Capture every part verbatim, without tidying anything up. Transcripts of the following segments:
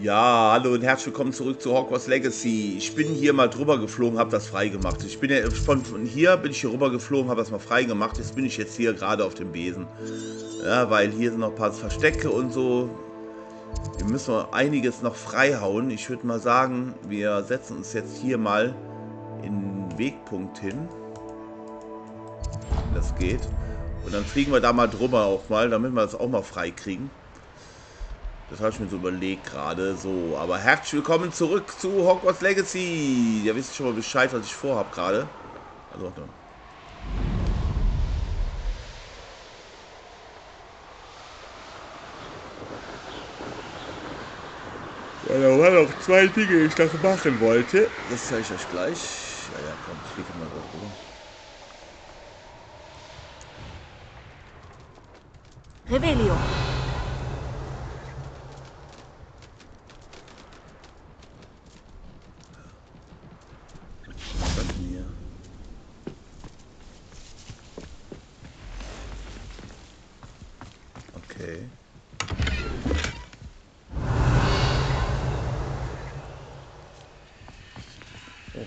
Ja, hallo und herzlich willkommen zurück zu Hogwarts Legacy. Ich bin hier mal drüber geflogen, habe das freigemacht. Ich bin ja von hier, bin ich hier rüber geflogen, habe das mal freigemacht. Jetzt bin ich jetzt hier gerade auf dem Besen. Ja, weil hier sind noch ein paar Verstecke und so. Wir müssen einiges noch freihauen. Ich würde mal sagen, wir setzen uns jetzt hier mal in den Wegpunkt hin. Das geht. Und dann fliegen wir da mal drüber auch mal, damit wir das auch mal frei kriegen. Das habe ich mir so überlegt gerade. So, aber herzlich willkommen zurück zu Hogwarts Legacy. Ihr wisst schon mal Bescheid, was ich vorhabe gerade. Also, warte mal. Ja, da waren noch zwei Dinge, die ich da machen wollte. Das zeige ich euch gleich. Ja, ja, komm, ich fliege mal drauf rum. Revelio. Okay. Oh.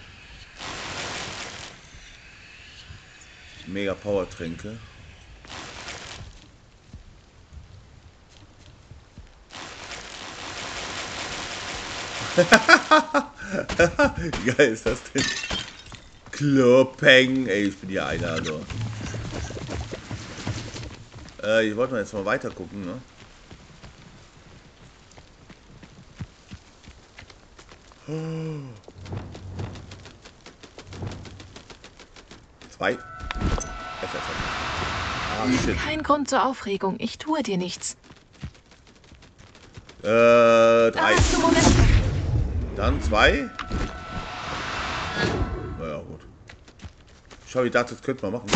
Mega Power-Tränke. Wie geil ist das denn? Klopeng! Ey, ich bin hier einer, also. Äh, ich wollte mal jetzt mal weiter gucken, ne? Zwei. Ah, shit. Kein Grund zur Aufregung, ich tue dir nichts. Äh, drei. Dann zwei. Naja, gut. Schau, wie das, das könnte man machen.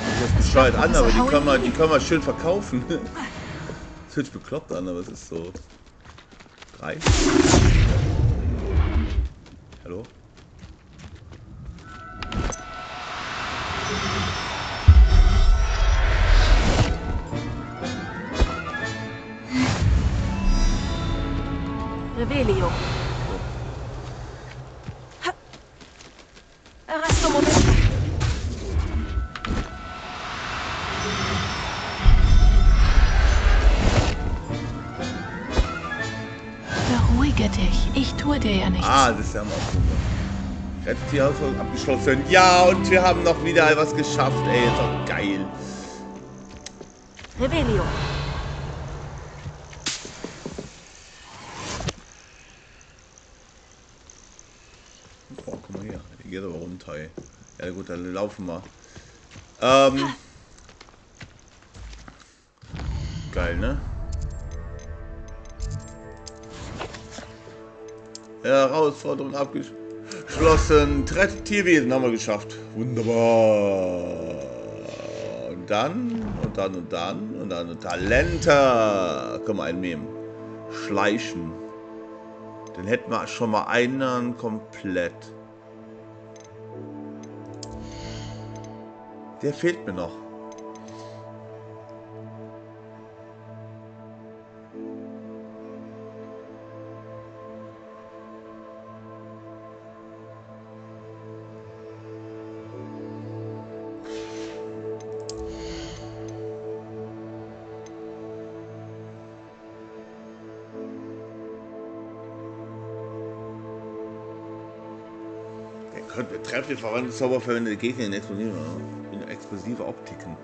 Das ist bescheuert an, aber die können wir, die können wir schön verkaufen. Das hört sich bekloppt an, aber es ist so. Drei. Hallo? Revelio. Beruhige dich, ich tue dir ja nichts. Ah, das ist ja mal cool. Reptilhaushold abgeschlossen. Ja, und wir haben noch wieder was geschafft, ey, ist doch geil. Revelio. Geht aber runter. Ey. Ja gut, dann laufen wir. Ähm. Geil, ne? Herausforderung abgeschlossen. Rettet Tierwesen haben wir geschafft. Wunderbar. Und dann, und dann, und dann, und dann, und Talente. Können wir einen nehmen. Schleichen. Dann hätten wir schon mal einen komplett. Der fehlt mir noch. Der könnte trefft den verwandten Zauber verwendet Gegner in explodieren. Explosive Optiken.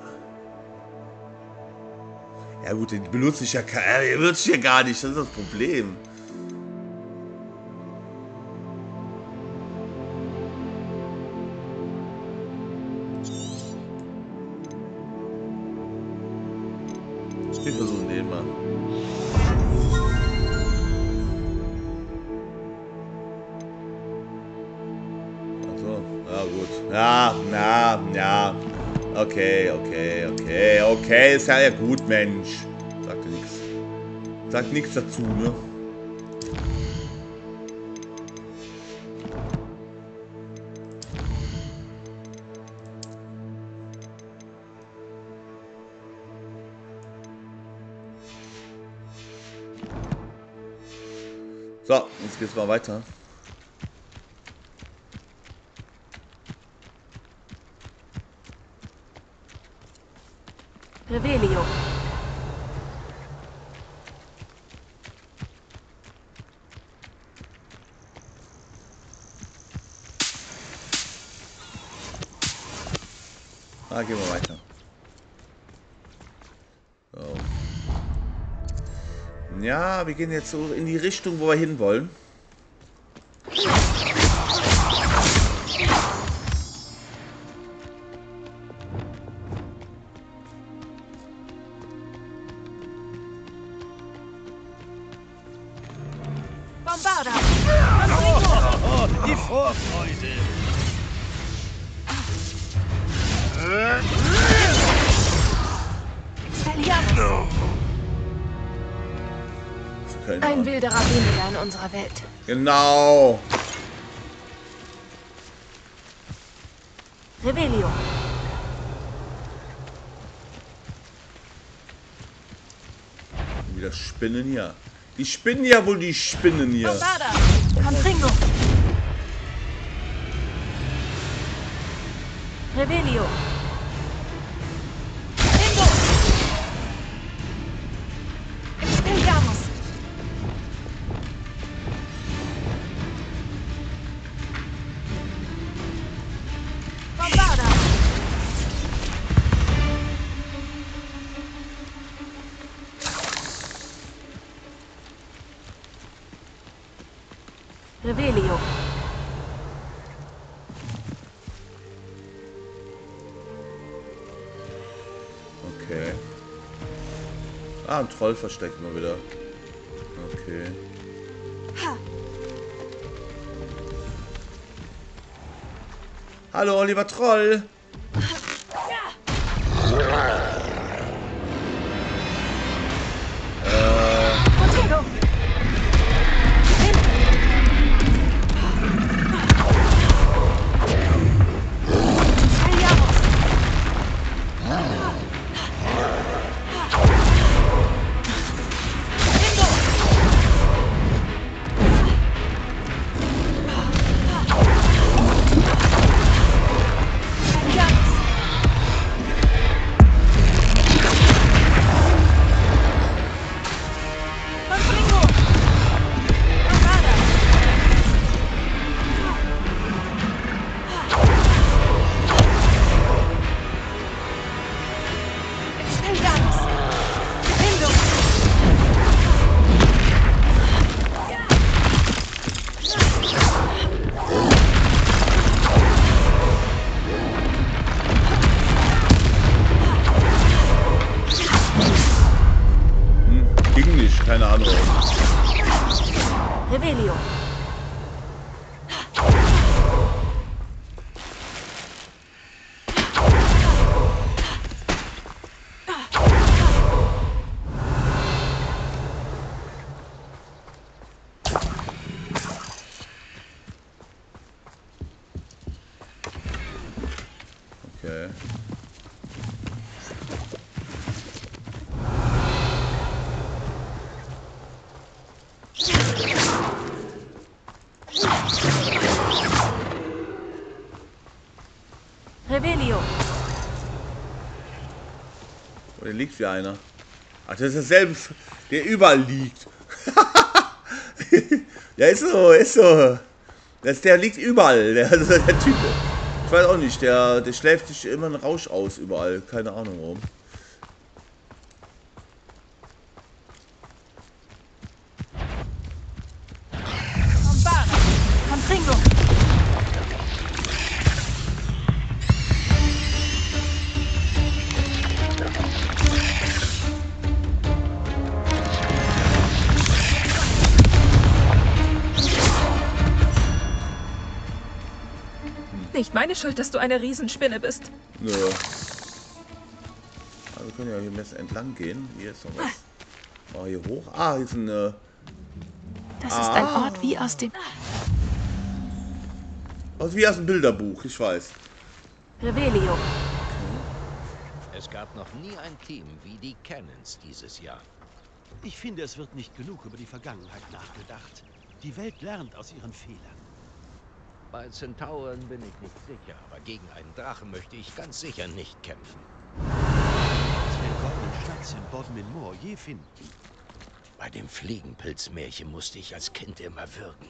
Ja gut, den benutze ich ja benutze ich ja gar nicht, das ist das Problem. Wir versuchen den mal. Achso, na gut. Ja, na, ja. Okay, okay, okay, okay, ist ja, ja gut, Mensch. Sagt ja nichts. Sagt nichts dazu, ne? So, jetzt geht's mal weiter. Revelio. Ah, gehen wir weiter. So. Ja, wir gehen jetzt so in die Richtung, wo wir hinwollen. Bombarda! Oh, oh, oh, die Vorfreude! Ein wilderer weniger in unserer Welt. Genau. Revelio. Wieder Spinnen hier. Die spinnen ja wohl, die Spinnen hier. Bombarda. Gringo. Revelio. Revelio. Okay. Ah, ein Troll versteckt mal wieder. Okay. Ha. Hallo, lieber Troll. Revelio. Oh, da liegt wieder einer. Ach, das ist derselbe, der überall liegt. Ja, ist so, ist so. Das, der liegt überall, der, der Typ. Ich weiß auch nicht, der, der schläft sich immer einen Rausch aus überall. Keine Ahnung warum. Nicht meine Schuld, dass du eine Riesenspinne bist. Nö. Ja. Also wir können ja hier jetzt entlang gehen. Hier ist noch was. Oh, hier hoch. Ah, hier ist eine. Das ah. ist ein Ort wie aus dem. Aus wie aus dem Bilderbuch, ich weiß. Revelio. Okay. Es gab noch nie ein Team wie die Cannons dieses Jahr. Ich finde, es wird nicht genug über die Vergangenheit nachgedacht. Die Welt lernt aus ihren Fehlern. Bei Centauren bin ich nicht sicher, aber gegen einen Drachen möchte ich ganz sicher nicht kämpfen. Ich will goldenen Schnatz in Bodmin Moor je finden. Bei dem Fliegenpilzmärchen musste ich als Kind immer wirken.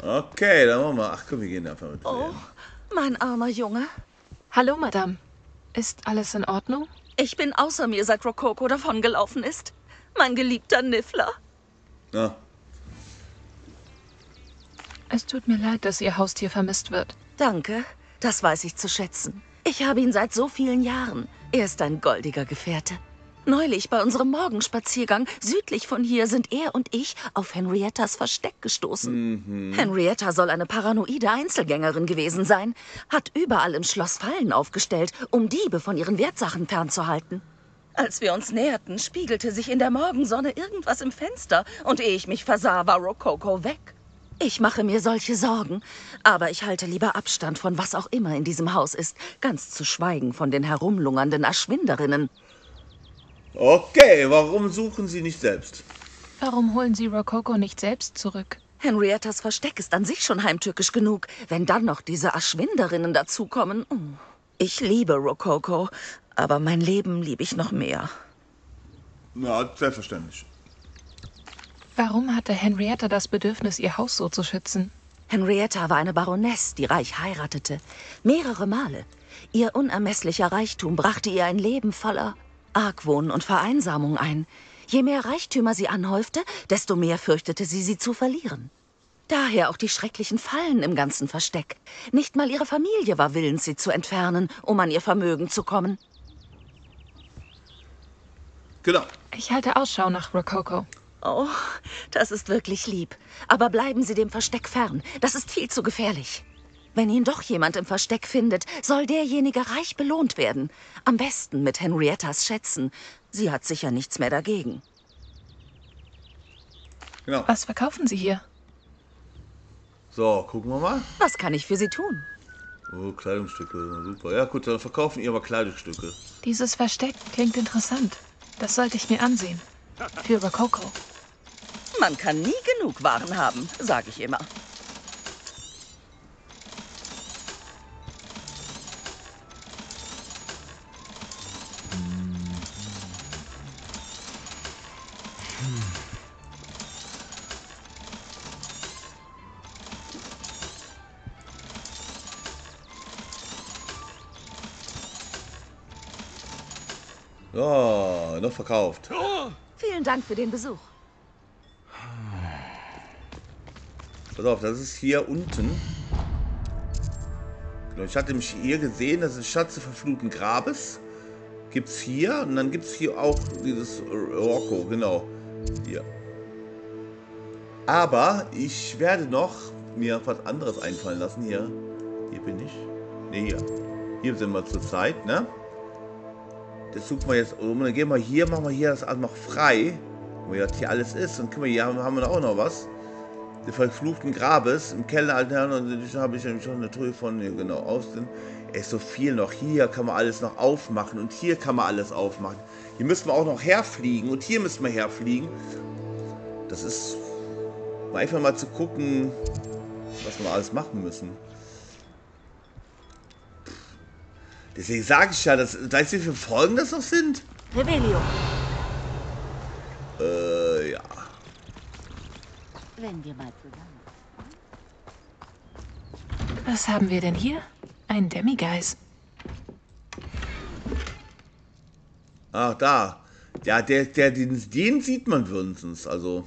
Okay, dann machen wir. Ach komm, wir gehen einfach mit. Oh, mein armer Junge. Hallo, Madame. Ist alles in Ordnung? Ich bin außer mir, seit Rococo davongelaufen ist. Mein geliebter Niffler. Ja. Es tut mir leid, dass Ihr Haustier vermisst wird. Danke, das weiß ich zu schätzen. Ich habe ihn seit so vielen Jahren. Er ist ein goldiger Gefährte. Neulich bei unserem Morgenspaziergang südlich von hier sind er und ich auf Henriettas Versteck gestoßen. Mhm. Henrietta soll eine paranoide Einzelgängerin gewesen sein, hat überall im Schloss Fallen aufgestellt, um Diebe von ihren Wertsachen fernzuhalten. Als wir uns näherten, spiegelte sich in der Morgensonne irgendwas im Fenster und ehe ich mich versah, war Rococo weg. Ich mache mir solche Sorgen, aber ich halte lieber Abstand von was auch immer in diesem Haus ist, ganz zu schweigen von den herumlungernden Ashwinderinnen. Okay, warum suchen Sie nicht selbst? Warum holen Sie Rococo nicht selbst zurück? Henriettas Versteck ist an sich schon heimtückisch genug, wenn dann noch diese Ashwinderinnen dazukommen. Ich liebe Rococo, aber mein Leben liebe ich noch mehr. Na, selbstverständlich. Warum hatte Henrietta das Bedürfnis, ihr Haus so zu schützen? Henrietta war eine Baroness, die reich heiratete. Mehrere Male. Ihr unermesslicher Reichtum brachte ihr ein Leben voller Argwohn und Vereinsamung ein. Je mehr Reichtümer sie anhäufte, desto mehr fürchtete sie, sie zu verlieren. Daher auch die schrecklichen Fallen im ganzen Versteck. Nicht mal ihre Familie war willens, sie zu entfernen, um an ihr Vermögen zu kommen. Genau. Ich halte Ausschau nach Rococo. Oh, das ist wirklich lieb. Aber bleiben Sie dem Versteck fern. Das ist viel zu gefährlich. Wenn ihn doch jemand im Versteck findet, soll derjenige reich belohnt werden. Am besten mit Henriettas Schätzen. Sie hat sicher nichts mehr dagegen. Genau. Was verkaufen Sie hier? So, gucken wir mal. Was kann ich für Sie tun? Oh, Kleidungsstücke, super. Ja gut, dann verkaufen ihr aber Kleidungsstücke. Dieses Versteck klingt interessant. Das sollte ich mir ansehen. Für Rococo. Man kann nie genug Waren haben, sage ich immer. Oh, noch verkauft. Oh. Vielen Dank für den Besuch. Pass auf, das ist hier unten. Ich hatte mich hier gesehen, das ist Schatz des verfluchten Grabes. Gibt's hier und dann gibt es hier auch dieses Rocco, genau. Hier. Aber ich werde noch mir was anderes einfallen lassen. Hier. Hier bin ich. Ne, hier. Hier sind wir zur Zeit, ne? Das suchen wir jetzt um. Dann gehen wir hier, machen wir hier das alles noch frei. Wo ja hier alles ist. Dann können wir hier, haben wir da auch noch was. Die verfluchten Grabes im Keller, Alter. Und da habe ich nämlich schon eine Truhe von, hier genau, aus dem. Es ist so viel noch. Hier kann man alles noch aufmachen. Und hier kann man alles aufmachen. Hier müssen wir auch noch herfliegen. Und hier müssen wir herfliegen. Das ist einfach mal zu gucken, was wir alles machen müssen. Deswegen sage ich ja, dass, weißt du, wie viele Folgen das noch sind? Revelio. Äh, ja. Wenn wir mal zusammen. Was haben wir denn hier? Ein Demigeist. Ach, da. Ja, der, der, den, den sieht man wenigstens, also.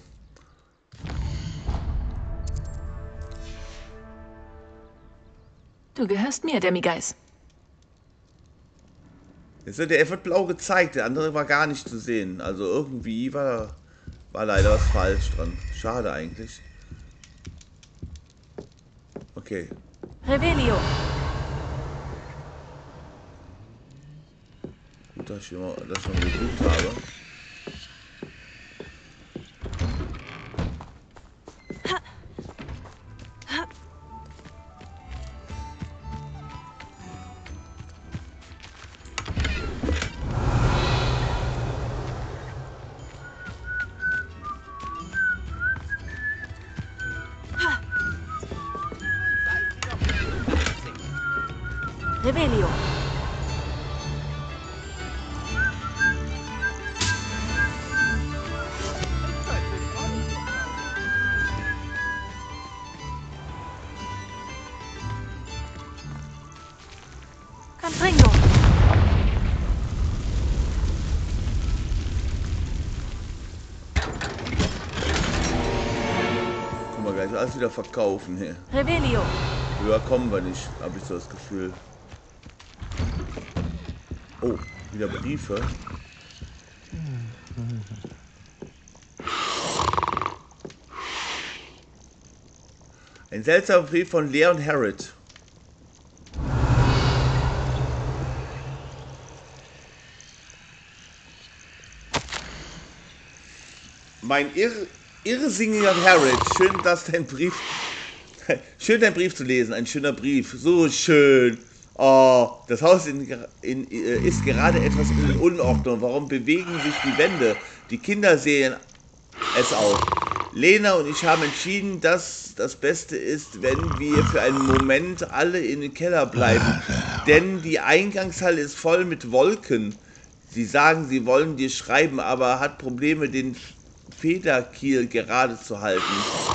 Du gehörst mir, Demigeist. Jetzt wird der wird blau gezeigt, der andere war gar nicht zu sehen. Also irgendwie war, war leider was falsch dran. Schade eigentlich. Okay. Revelio. Gut, dass ich immer, das schon gesucht habe. Revelio. Alles wieder verkaufen hier. Revelio. Höher kommen wir nicht, habe ich so das Gefühl. Oh, wieder Briefe. Ein seltsamer Brief von Lea und Harriet. Mein Irr... Irrsinniger Harriet, schön, dass dein Brief. Schön, dein Brief zu lesen. Ein schöner Brief. So schön. Oh, das Haus in, in, ist gerade etwas in Unordnung. Warum bewegen sich die Wände? Die Kinder sehen es auch. Lena und ich haben entschieden, dass das Beste ist, wenn wir für einen Moment alle in den Keller bleiben. Denn die Eingangshalle ist voll mit Wolken. Sie sagen, sie wollen dir schreiben, aber hat Probleme, den Federkiel gerade zu halten.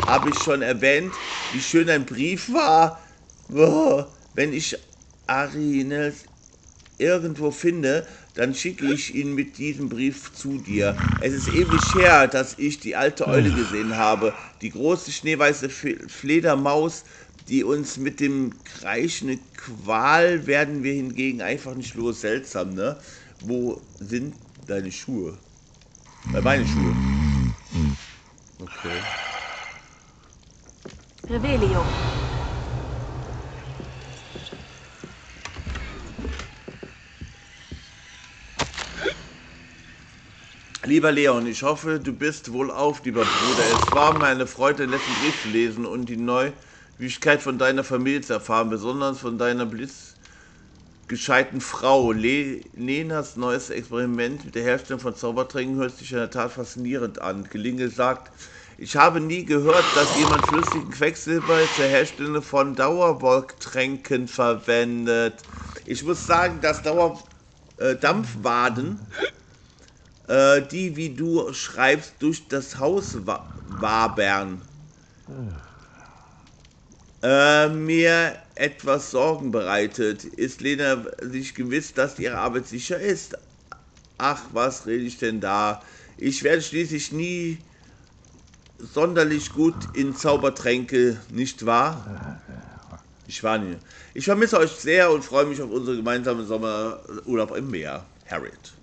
Habe ich schon erwähnt, wie schön ein Brief war? Wenn ich Arinels irgendwo finde, dann schicke ich ihn mit diesem Brief zu dir. Es ist ewig her, dass ich die alte Eule gesehen habe. Die große schneeweiße Fledermaus, die uns mit dem kreischenden Qual werden wir hingegen einfach nicht los. Seltsam, ne? Wo sind deine Schuhe? Meine Schuhe. Okay. Revelio. Lieber Leon, ich hoffe, du bist wohlauf, lieber Bruder. Es war meine Freude, den letzten Brief zu lesen und die Neuigkeit von deiner Familie zu erfahren, besonders von deiner blitzgescheiten Frau. Le Lenas neues Experiment mit der Herstellung von Zaubertränken hört sich in der Tat faszinierend an. Gelinde gesagt, ich habe nie gehört, dass jemand flüssigen Quecksilber zur Herstellung von Dauerwolktränken verwendet. Ich muss sagen, dass Dauer äh, Dampfwaden, äh, die, wie du schreibst, durch das Haus wa wabern, äh, mir etwas Sorgen bereitet. Ist Lena sich gewiss, dass ihre Arbeit sicher ist? Ach, was rede ich denn da? Ich werde schließlich nie sonderlich gut in Zaubertränke, nicht wahr? Ich war nie. Ich vermisse euch sehr und freue mich auf unseren gemeinsamen Sommerurlaub im Meer. Harriet.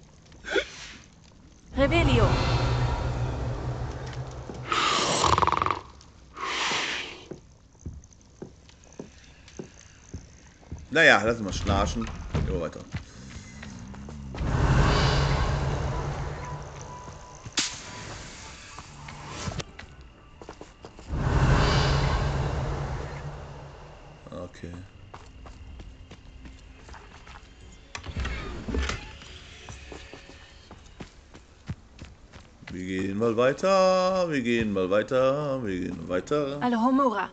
Revelio. Naja, lass uns mal schnarchen. Gehen wir weiter. Wir gehen mal weiter, wir gehen mal weiter, wir gehen weiter. Alohomora.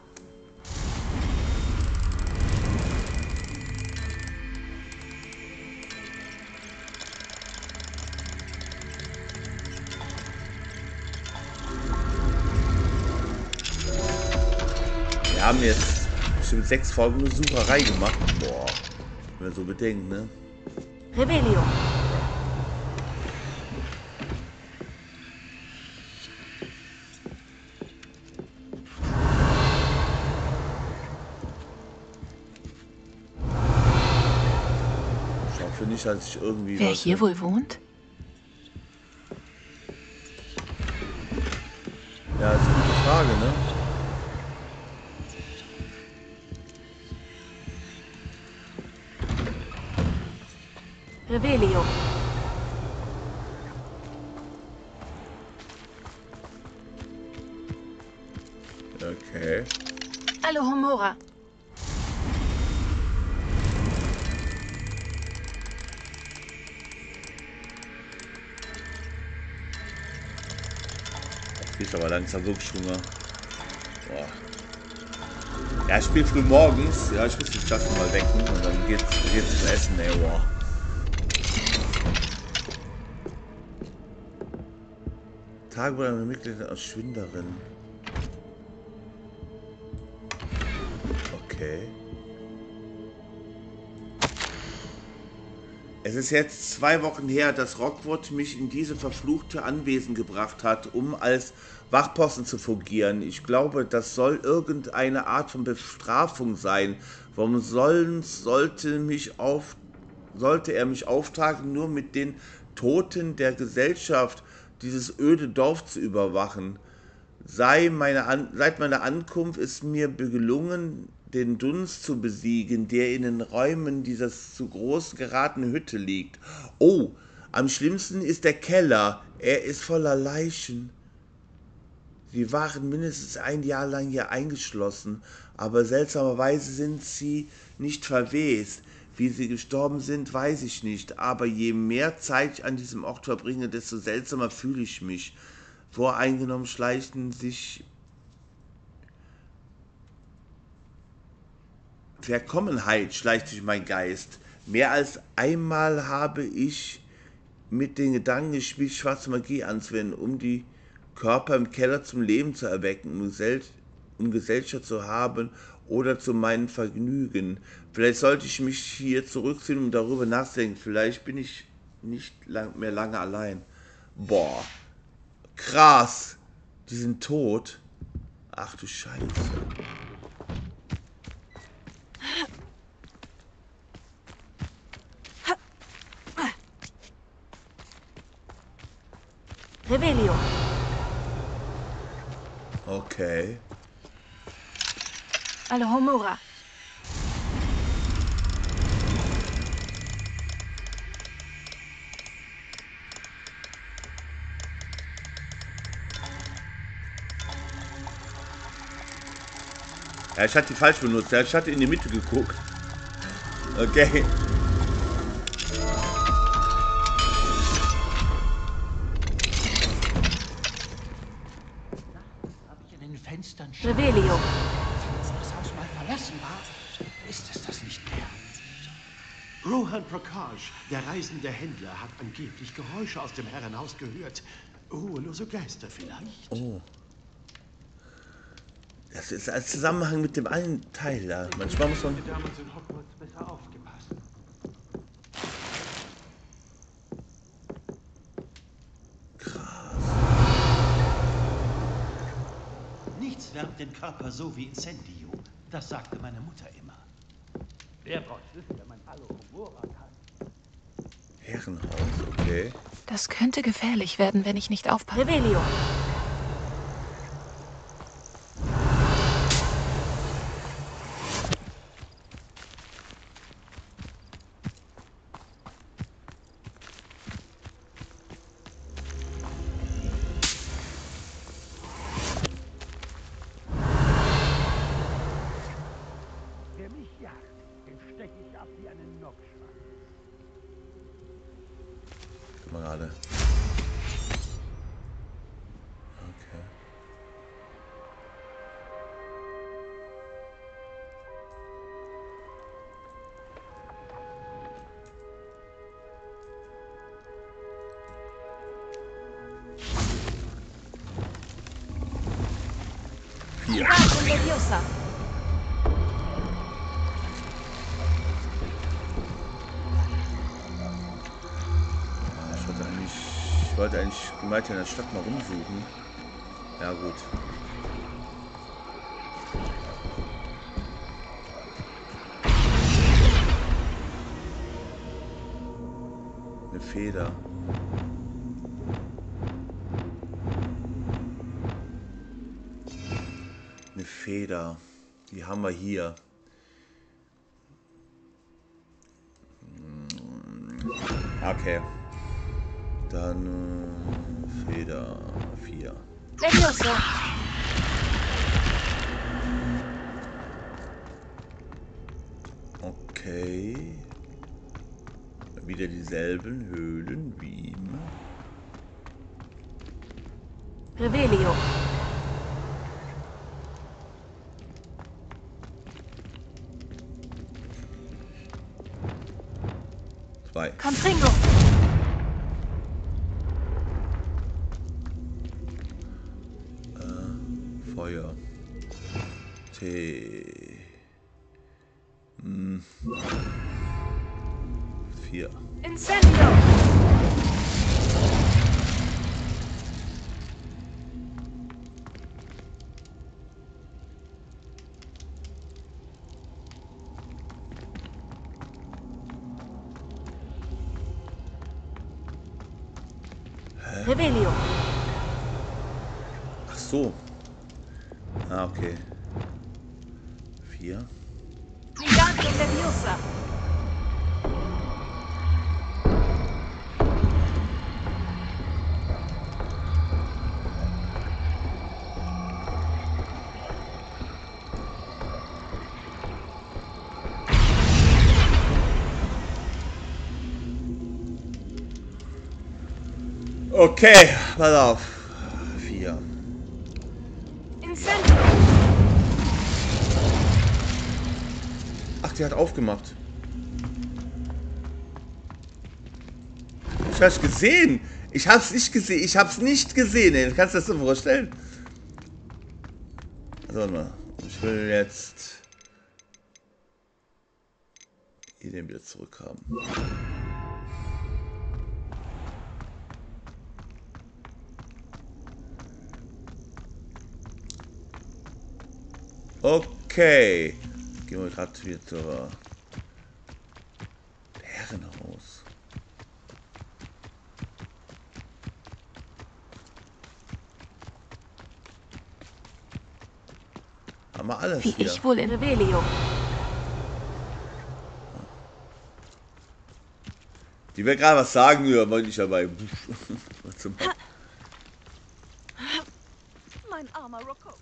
Wir haben jetzt bestimmt sechs Folgen Besucherei gemacht. Boah, wenn man so bedenkt, ne? Revelio. Nicht, als ich irgendwie wer hier wohl wohnt? Ja, das ist eine gute Frage, ne? Revelio. Okay. Alohomora. Aber langsam wirklich Hunger. Boah. Ja, ich spiele früh morgens. Ja, ich muss mich das mal wecken und dann geht's, geht's zum Essen, ey, wow. Tagebuch einer Mitglieder aus Ashwinderin. Okay. Es ist jetzt zwei Wochen her, dass Rockwood mich in diese verfluchte Anwesen gebracht hat, um als Wachposten zu fungieren. Ich glaube, das soll irgendeine Art von Bestrafung sein. Warum sollte, mich auf, sollte er mich auftragen, nur mit den Toten der Gesellschaft dieses öde Dorf zu überwachen? Seit meiner, An seit meiner Ankunft ist mir gelungen, den Dunst zu besiegen, der in den Räumen dieser zu groß geratenen Hütte liegt. Oh, am schlimmsten ist der Keller. Er ist voller Leichen. Sie waren mindestens ein Jahr lang hier eingeschlossen, aber seltsamerweise sind sie nicht verwest. Wie sie gestorben sind, weiß ich nicht, aber je mehr Zeit ich an diesem Ort verbringe, desto seltsamer fühle ich mich. Voreingenommen schleichen sich Verkommenheit schleicht durch meinen Geist. Mehr als einmal habe ich mit den Gedanken gespielt, schwarze Magie anzuwenden, um die Körper im Keller zum Leben zu erwecken, um, Gesell um Gesellschaft zu haben oder zu meinem Vergnügen. Vielleicht sollte ich mich hier zurückziehen und darüber nachdenken. Vielleicht bin ich nicht lang mehr lange allein. Boah, krass. Die sind tot. Ach du Scheiße. Revelio. Okay. Alohomora. Ja, ich hatte die falsch benutzt. Ja, ich hatte in die Mitte geguckt. Okay. Revelio. Als das Haus mal verlassen war, ist es das nicht mehr. Rohan Prakash, der reisende Händler, hat angeblich Geräusche aus dem Herrenhaus gehört. Ruhelose Geister vielleicht. Oh. Das ist als Zusammenhang mit dem einen Teil da. Manchmal muss man... Den Körper so wie Incendio. Das sagte meine Mutter immer. Wer braucht Hilfe, wenn man Alohomora kann? Herrenhaus, okay. Das könnte gefährlich werden, wenn ich nicht aufpasse. Revelio. Ich wollte eigentlich weiter in der Stadt mal rumsuchen. Ja gut. Eine Feder. Eine Feder. Die haben wir hier. Okay. Dann äh, Feder vier. Okay. Wieder dieselben Höhlen wie immer. Revelio. Zwei. Contringo! Äh, Feuer. Tee. Hm. Vier. Incendio! Revelio. Ach so. Ah, okay. Vier. Okay, pass auf. Vier. Incendio. Ach, die hat aufgemacht. Ich hab's gesehen. Ich hab's nicht gesehen. Ich hab's nicht gesehen. Ey. Kannst du das so vorstellen? Also, warte mal. Ich will jetzt hier den wieder zurückhaben. Okay. Gehen wir gerade wieder zur Herrenhaus. Haben wir alles hier. Wie ich wohl in Revelio. Die will gerade was sagen, ja, wollte ich dabei. Mein armer Rococo.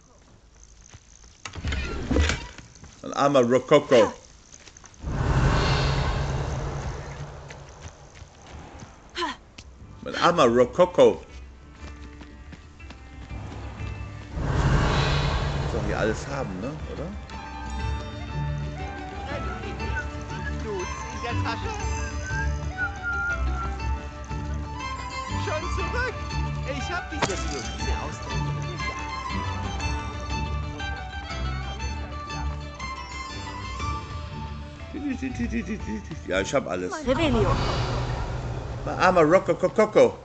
Ein armer Rococo. Mein armer Rococo. Muss doch hier alles haben, ne? Oder? Blut in der Tasche. Schon zurück. Ich hab dieses Blut hier ausdrücken. Ja, ich hab alles. Mein armer Rococo.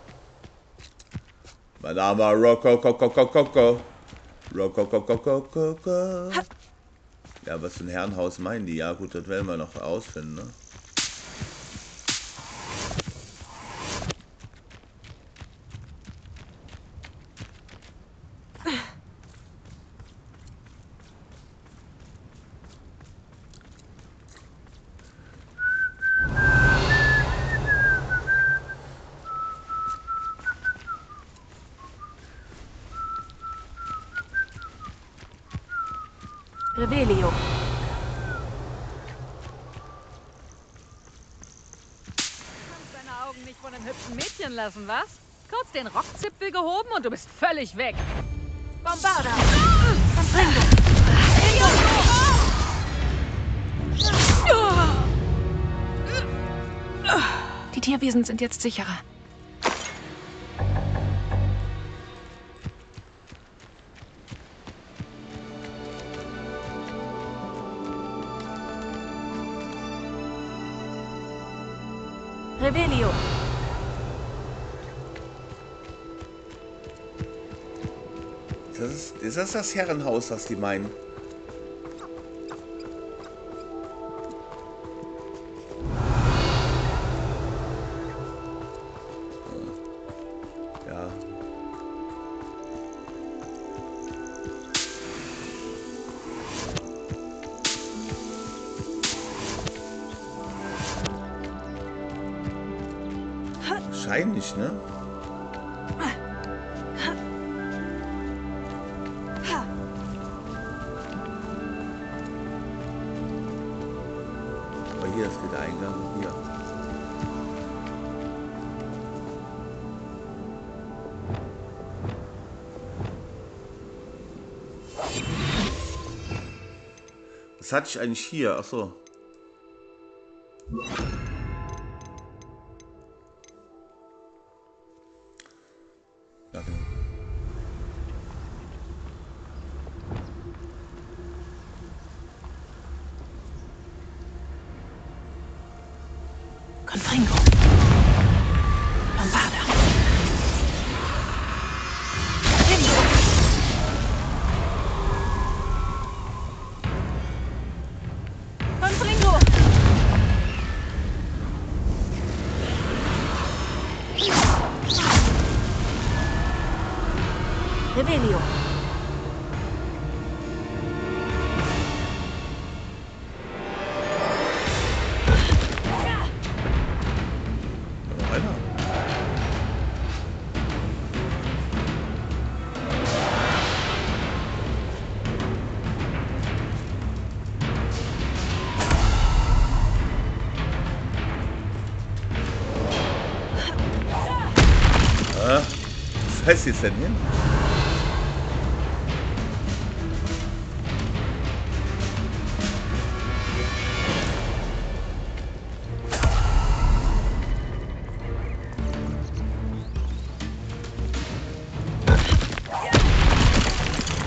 Mein armer Rococo. Rococo. Ja, was für ein Herrenhaus meinen die? Ja, gut, das werden wir noch herausfinden, ne? Revelio. Du kannst deine Augen nicht von einem hübschen Mädchen lassen, was? Kurz den Rockzipfel gehoben und du bist völlig weg. Bombarda. Die Tierwesen sind jetzt sicherer. Revelio. Das ist, ist das das Herrenhaus, was die meinen? Ja. Wahrscheinlich, ne? Aber hier ist wieder Eingang. Hier. Was hatte ich eigentlich hier? Achso. Con Gringo. Bombarda. Gringo. Con Gringo. Revelio. Was heißt jetzt denn hier?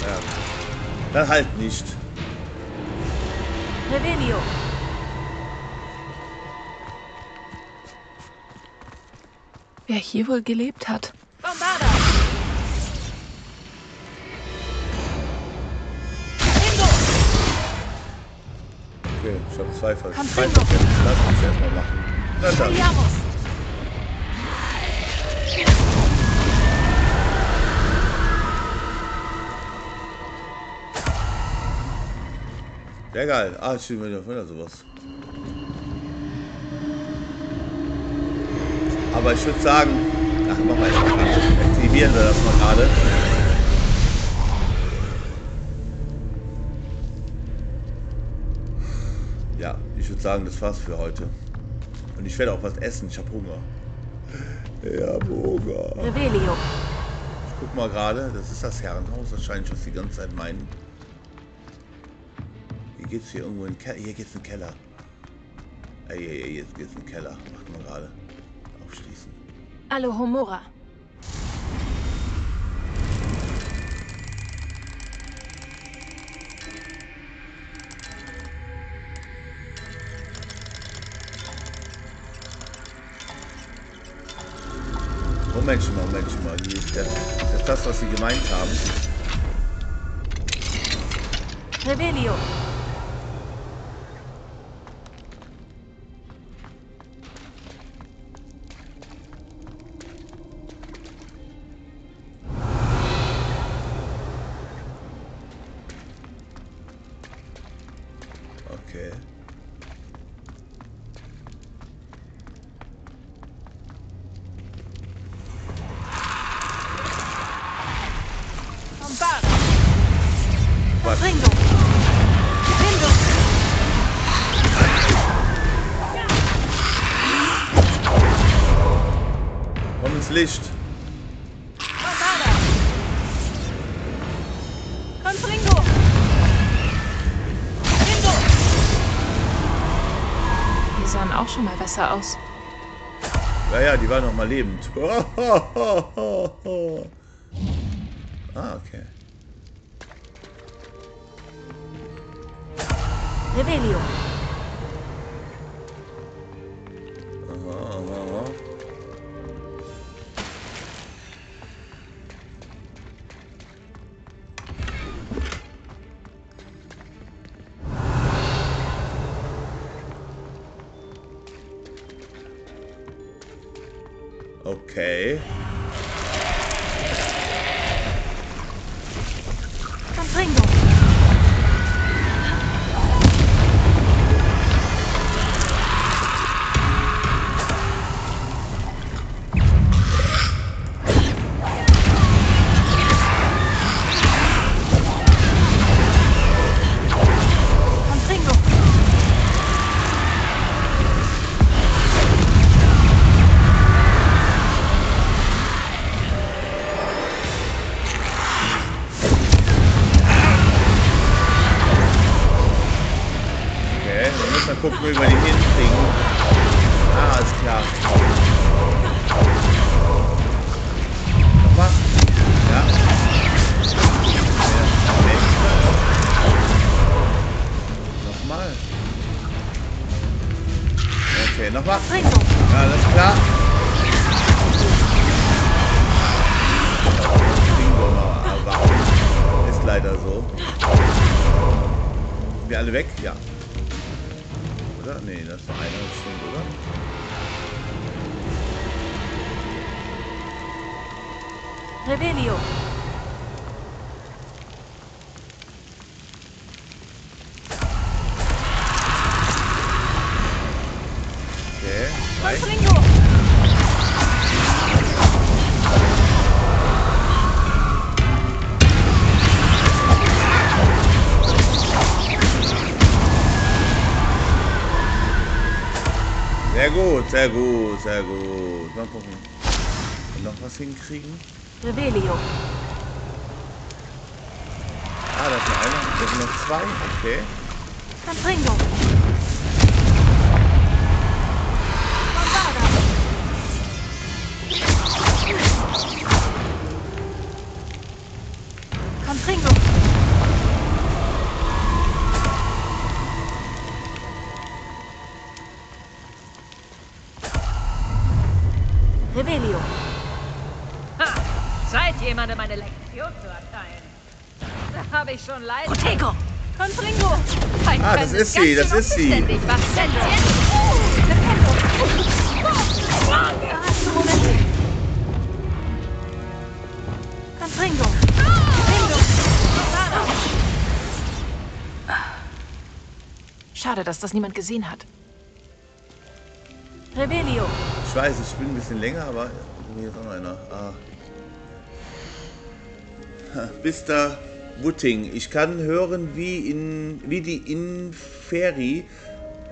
Ja. Dann halt nicht. Revelio. Wer hier wohl gelebt hat? Bombarda. Okay, ich habe zwei Versuche. Lass uns erstmal machen. Dann dann. Sehr geil. Ah, ich will wieder sowas. Aber ich würde sagen, ach, mach mal einfach mal. Aktivieren wir das mal gerade. Ja, ich würde sagen, das war's für heute. Und ich werde auch was essen. Ich habe Hunger. Ich habe Hunger. Revelio. Ich guck mal gerade. Das ist das Herrenhaus. Wahrscheinlich, was die ganze Zeit meinen. Hier geht's hier irgendwo in den Keller. Hier geht's in den Keller. Ey, ey, ey, jetzt geht's in den Keller. Macht mal gerade. Aufschließen. Alohomora. Moment mal, Moment mal, hier ist das, das, ist das was sie gemeint haben. Revelio. Okay. Licht. Con Gringo. Gringo. Die sahen auch schon mal besser aus. Ja, ja, die waren noch mal lebend. Oh, oh, oh, oh, oh. Ah, okay. Revelio. Okay. Komm, bring doch. Gucken, wie wir die hinkriegen. Ah, alles klar. Noch was? Ja. Nochmal. Okay, Okay, nochmal. Ja, alles klar. Ist leider so. Sind wir alle weg? Ja. Oder? Nee, das war einer, das stimmt, oder? Revelio. Okay, reicht. Sehr gut, sehr gut, sehr gut. Mal gucken. Und noch was hinkriegen? Revelio. Ah, da ist noch einer, da sind noch zwei, okay. Inferi. Bombarda. Inferi. Revelio. Zeit, jemandem eine Lektion zu erteilen. Da habe ich schon leider... Rococo! Contringo! Ah, das ist sie, das ist sie! Moment! Contringo! Schade, dass das niemand gesehen hat. Revelio! Ich weiß, ich bin ein bisschen länger, aber... Hier ist auch einer. Ah. Mister Wutting, ich kann hören, wie, in, wie die Inferi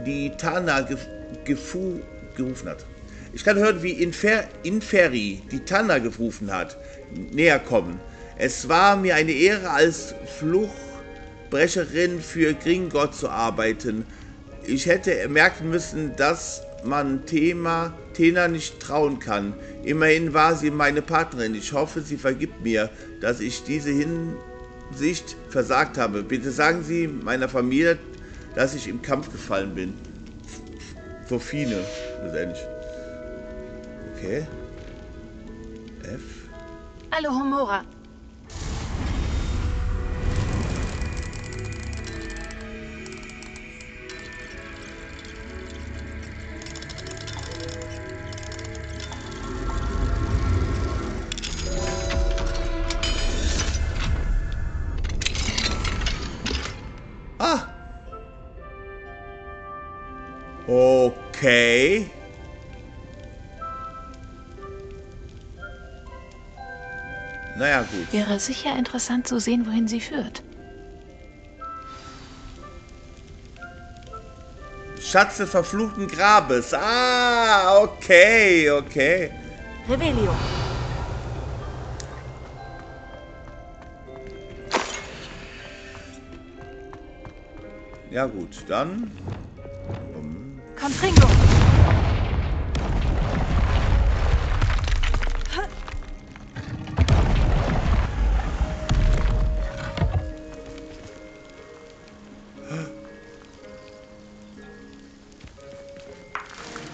die Tana gef, gefu, gerufen hat. Ich kann hören, wie Infer, Inferi die Tana gerufen hat. Näher kommen. Es war mir eine Ehre, als Fluchbrecherin für Gringotts zu arbeiten. Ich hätte merken müssen, dass man Thema, Tena nicht trauen kann. Immerhin war sie meine Partnerin. Ich hoffe, sie vergibt mir, dass ich diese Hinsicht versagt habe. Bitte sagen Sie meiner Familie, dass ich im Kampf gefallen bin. Vorfine, letztendlich. Okay. F. Alohomora. Okay. Naja, gut. Wäre sicher interessant zu sehen, wohin sie führt. Schatz des verfluchten Grabes. Ah, okay, okay. Revelio. Ja gut, dann... Contringo.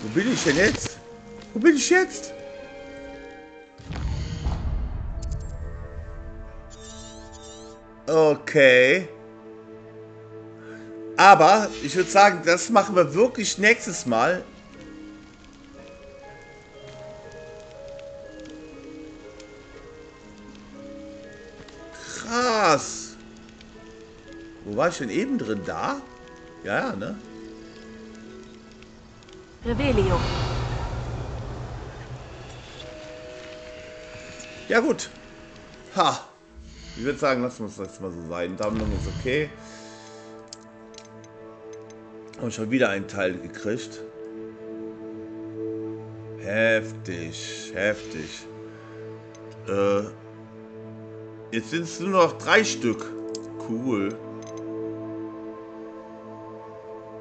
Wo bin ich denn jetzt? Wo bin ich jetzt? Okay. Aber ich würde sagen, das machen wir wirklich nächstes Mal. Krass. Wo war ich denn eben drin? Da? Ja, ja, ne? Revelio. Ja, gut. Ha. Ich würde sagen, lassen wir es jetzt mal so sein. Sammlung ist okay. Und schon wieder einen Teil gekriegt. Heftig, heftig. Äh, jetzt sind es nur noch drei Stück. Cool.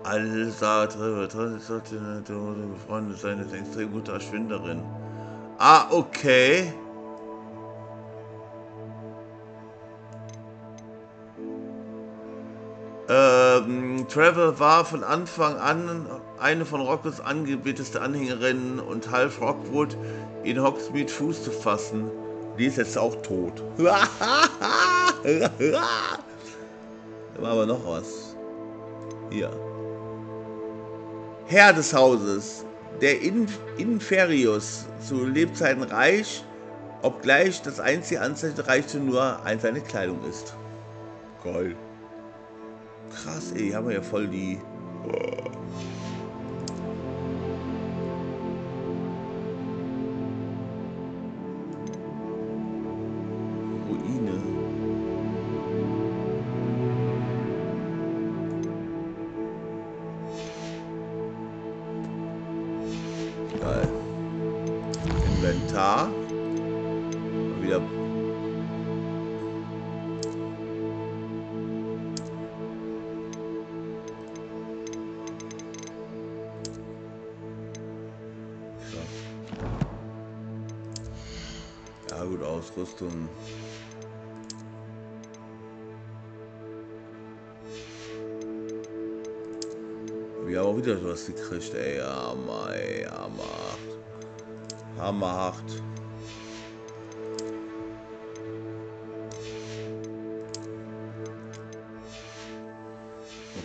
Alles da drüber. Trotzdem sollte der Freund sein, ist eine extrem gute Ashwinderin. Ah, okay. Ähm, Trevor war von Anfang an eine von Rockets angebeteste Anhängerinnen und half Rockwood, in Hogsmeade Fuß zu fassen. Die ist jetzt auch tot. Da war aber noch was. Hier. Herr des Hauses, der Inferius, zu Lebzeiten reich, obgleich das einzige Anzeichen Reichtum nur an seine Kleidung ist. Geil. Krass, ey, haben wir ja voll die... Ausrüstung. Wir haben auch wieder was gekriegt, ey. Hammer, ey. Hammer. Hammerhaft.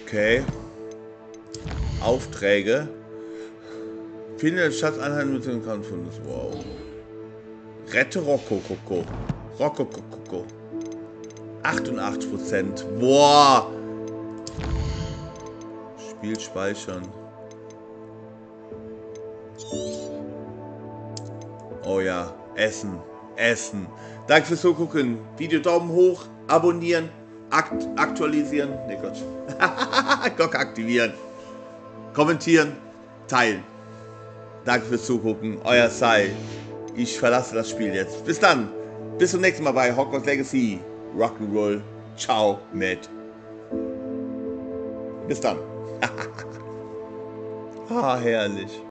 Okay. Aufträge. Finde den Schatzanhalt mit dem Kampf. Wow. Rette Rococo. Rococo. achtundachtzig Prozent. Boah. Spiel speichern. Oh ja. Essen. Essen. Danke fürs Zugucken. Video Daumen hoch. Abonnieren. Akt aktualisieren. Ne, Gott. Glocke aktivieren. Kommentieren. Teilen. Danke fürs Zugucken. Euer Sai. Ich verlasse das Spiel jetzt. Bis dann. Bis zum nächsten Mal bei Hogwarts Legacy. Rock'n'Roll. Ciao mit. Bis dann. Ah, herrlich.